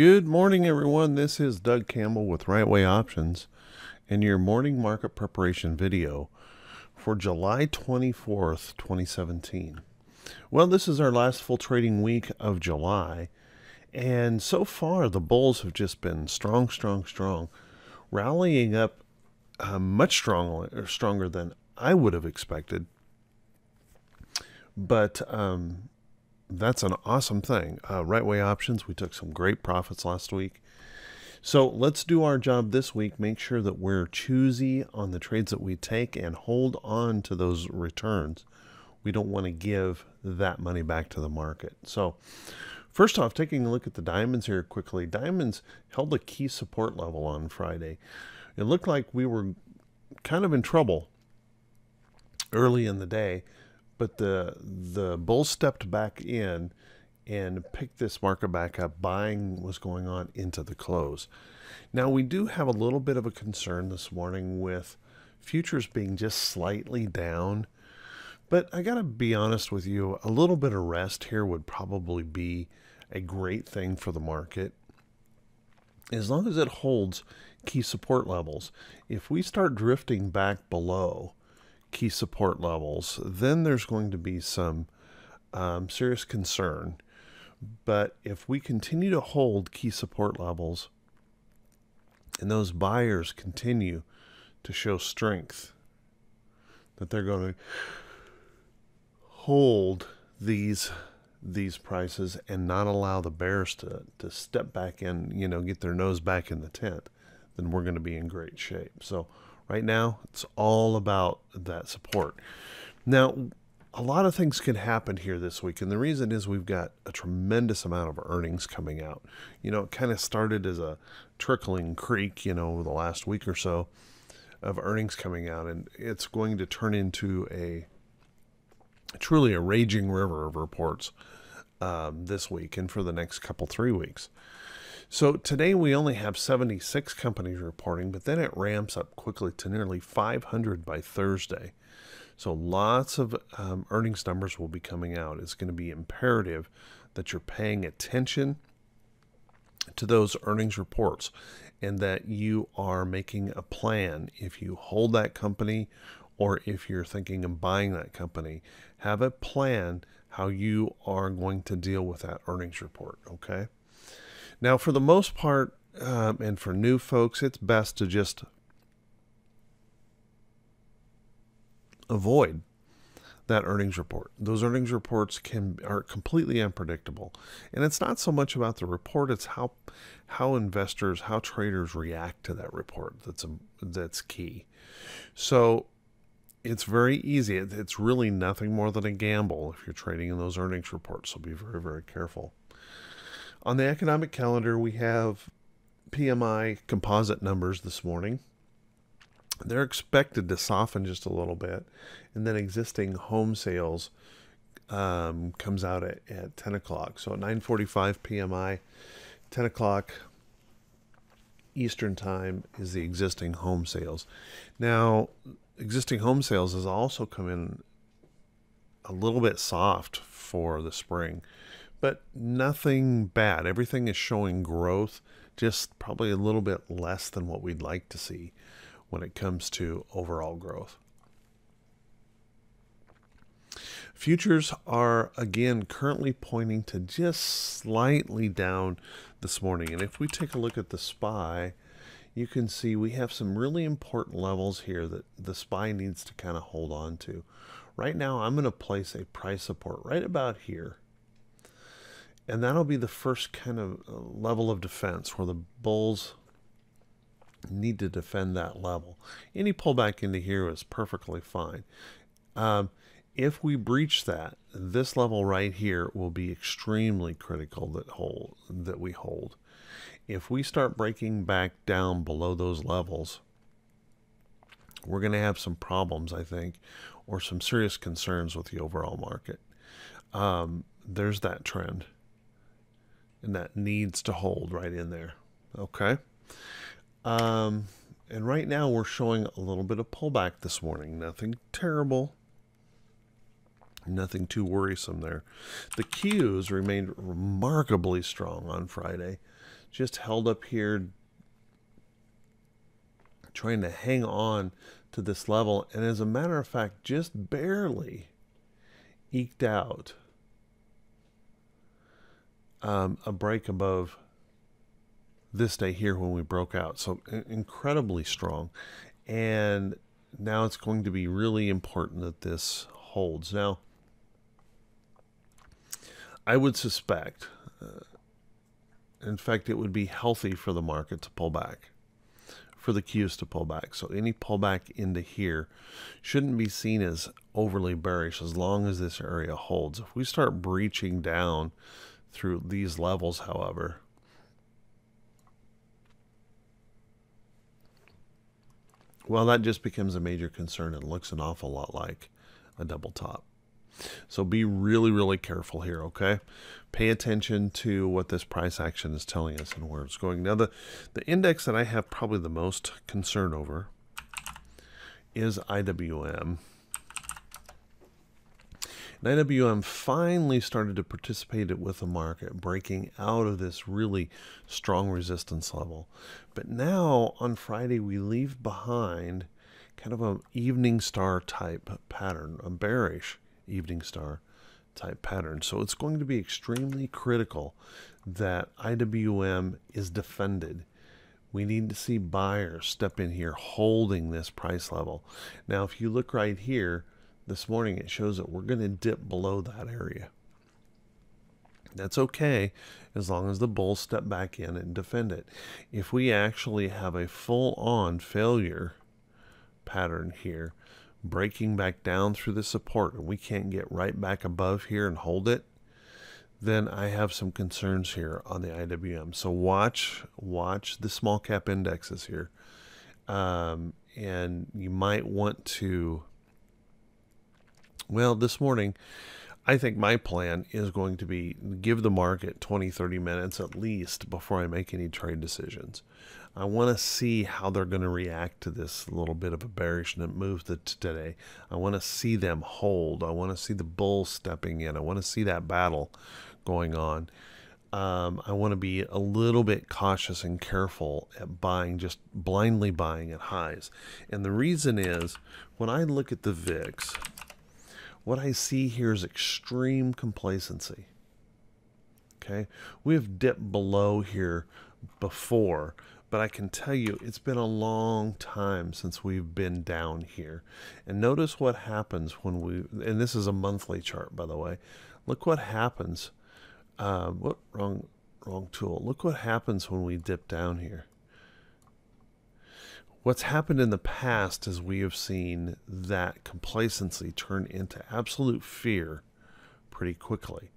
Good morning, everyone. This is Doug Campbell with Right Way Options and your morning market preparation video for July 24th, 2017. Well, this is our last full trading week of July, and so far the bulls have just been strong, rallying up much stronger than I would have expected. But that's an awesome thing. Right Way Options, we took some great profits last week. So let's do our job this week. Make sure that we're choosy on the trades that we take and hold on to those returns. We don't want to give that money back to the market. So first off, taking a look at the diamonds here quickly. Diamonds held a key support level on Friday. It looked like we were kind of in trouble early in the day, but the bull stepped back in and picked this market back up. Buying was going on into the close. Now, we do have a little bit of a concern this morning with futures being just slightly down, but I gotta be honest with you, a little bit of rest here would probably be a great thing for the market, as long as it holds key support levels. If we start drifting back below key support levels, then there's going to be some serious concern. But if we continue to hold key support levels and those buyers continue to show strength, that they're going to hold these prices and not allow the bears to step back and, you know, get their nose back in the tent, then we're going to be in great shape. So right now, it's all about that support. Now, a lot of things could happen here this week, and the reason is we've got a tremendous amount of earnings coming out. You know, it kind of started as a trickling creek, you know, over the last week or so of earnings coming out, and it's going to turn into a truly a raging river of reports this week and for the next couple, 3 weeks. So today we only have 76 companies reporting, but then it ramps up quickly to nearly 500 by Thursday. So lots of earnings numbers will be coming out. It's going to be imperative that you're paying attention to those earnings reports and that you are making a plan. If you hold that company or if you're thinking of buying that company, have a plan how you are going to deal with that earnings report, okay? Now, for the most part, and for new folks, it's best to just avoid that earnings report. Those earnings reports are completely unpredictable. And it's not so much about the report, it's how investors, how traders react to that report that's key. So it's very easy. It's really nothing more than a gamble if you're trading in those earnings reports, so be very, very careful. On the economic calendar, we have PMI composite numbers this morning. They're expected to soften just a little bit. And then existing home sales comes out at 10 o'clock. So at 9:45 PMI, 10 o'clock Eastern time is the existing home sales. Now, existing home sales has also come in a little bit soft for the spring, but nothing bad. Everything is showing growth, just probably a little bit less than what we'd like to see when it comes to overall growth. Futures are, again, currently pointing to just slightly down this morning. And if we take a look at the SPY, you can see we have some really important levels here that the SPY needs to kind of hold on to. Right now, I'm going to place a price support right about here. And that'll be the first kind of level of defense where the bulls need to defend that level. Any pullback into here is perfectly fine. If we breach that, this level right here will be extremely critical that we hold. If we start breaking back down below those levels, we're going to have some problems, I think, or some serious concerns with the overall market. There's that trend. And that needs to hold right in there, okay? And right now we're showing a little bit of pullback this morning. Nothing terrible, nothing too worrisome there. The Qs remained remarkably strong on Friday, just held up here trying to hang on to this level, and as a matter of fact just barely eked out a break above this day here when we broke out. So incredibly strong, and now it's going to be really important that this holds. Now I would suspect, in fact it would be healthy for the market to pull back, for the cues to pull back. So any pullback into here shouldn't be seen as overly bearish as long as this area holds. If we start breaching down through these levels, however, well, that just becomes a major concern and looks an awful lot like a double top. So be really, really careful here, okay? Pay attention to what this price action is telling us and where it's going. Now, the index that I have probably the most concern over is IWM. And IWM finally started to participate with the market, breaking out of this really strong resistance level. But now, on Friday, we leave behind kind of an evening star type pattern, a bearish evening star type pattern. So it's going to be extremely critical that IWM is defended. We need to see buyers step in here holding this price level. Now, if you look right here this morning, it shows that we're going to dip below that area. That's okay as long as the bulls step back in and defend it. If we actually have a full-on failure pattern here, breaking back down through the support, and we can't get right back above here and hold it, then I have some concerns here on the IWM. So watch the small cap indexes here, and you might want to, well, this morning I think my plan is going to be give the market 20-30 minutes at least before I make any trade decisions. I want to see how they're going to react to this little bit of a bearish move today. I want to see them hold. I want to see the bull stepping in. I want to see that battle going on. I want to be a little bit cautious and careful at buying, just blindly buying at highs. And the reason is, when I look at the VIX, what I see here is extreme complacency. Okay, we have dipped below here before, but I can tell you it's been a long time since we've been down here. And notice what happens when we, and this is a monthly chart, by the way. Look what happens. Wrong tool. Look what happens when we dip down here. What's happened in the past is we have seen that complacency turn into absolute fear pretty quickly.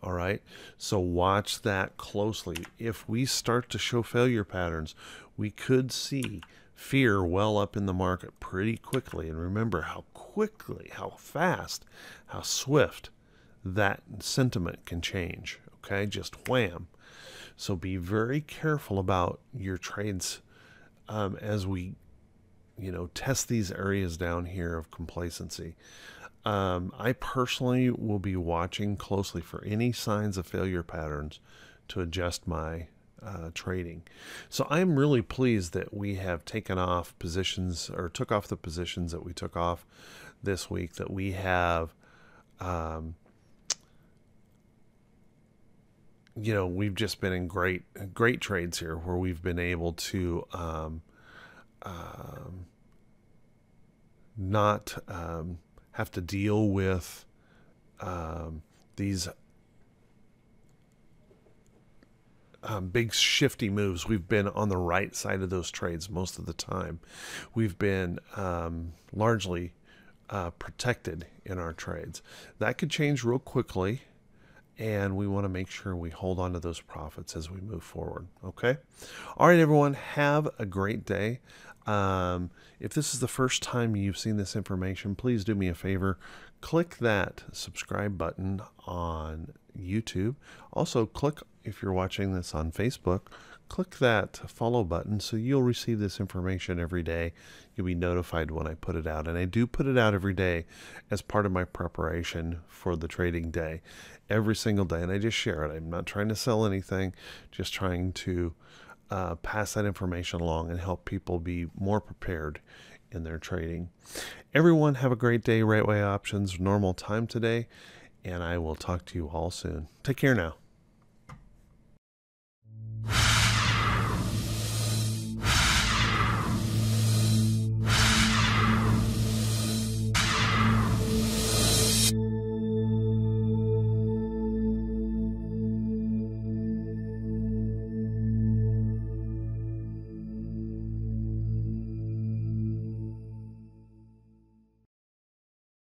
All right, so watch that closely. If we start to show failure patterns, we could see fear well up in the market pretty quickly. And remember how quickly, how fast, how swift that sentiment can change, okay? Just wham. So be very careful about your trades as we, you know, test these areas down here of complacency. I personally will be watching closely for any signs of failure patterns to adjust my trading. So I'm really pleased that we have taken off positions, or took off the positions that we took off this week, that we have, you know, we've just been in great trades here where we've been able to not have to deal with these big shifty moves. We've been on the right side of those trades most of the time. We've been largely protected in our trades. That could change real quickly, and we want to make sure we hold on to those profits as we move forward, okay? All right, everyone, have a great day. If this is the first time you've seen this information, please do me a favor. Click that subscribe button on YouTube. Also, click if you're watching this on Facebook, click that follow button so you'll receive this information every day. You'll be notified when I put it out. And I do put it out every day as part of my preparation for the trading day. Every single day. And I just share it. I'm not trying to sell anything. Just trying to pass that information along and help people be more prepared in their trading. Everyone have a great day. Right Way Options, normal time today. And I will talk to you all soon. Take care now.